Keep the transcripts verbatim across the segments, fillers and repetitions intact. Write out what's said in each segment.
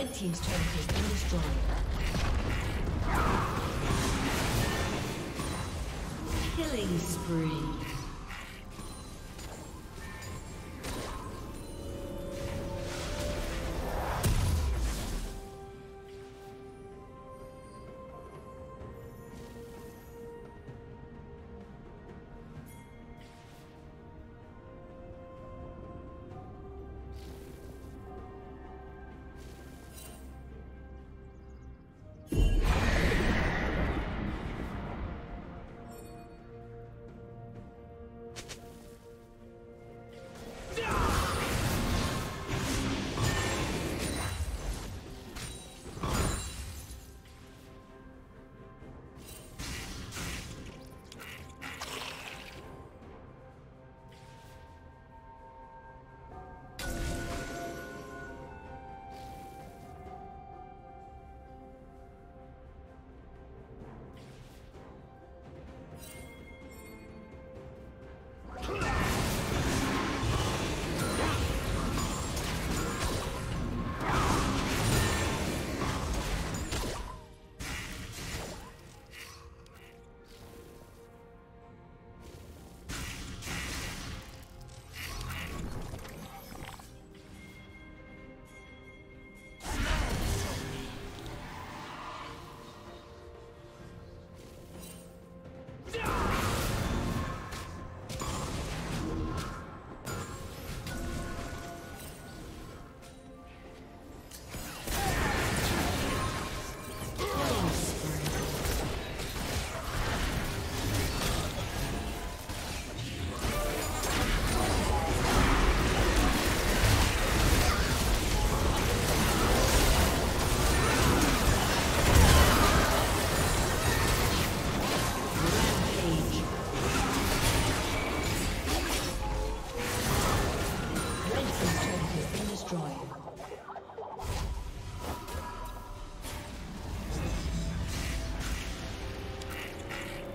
Red team's turret has been destroyed. Killing spree.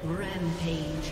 Rampage.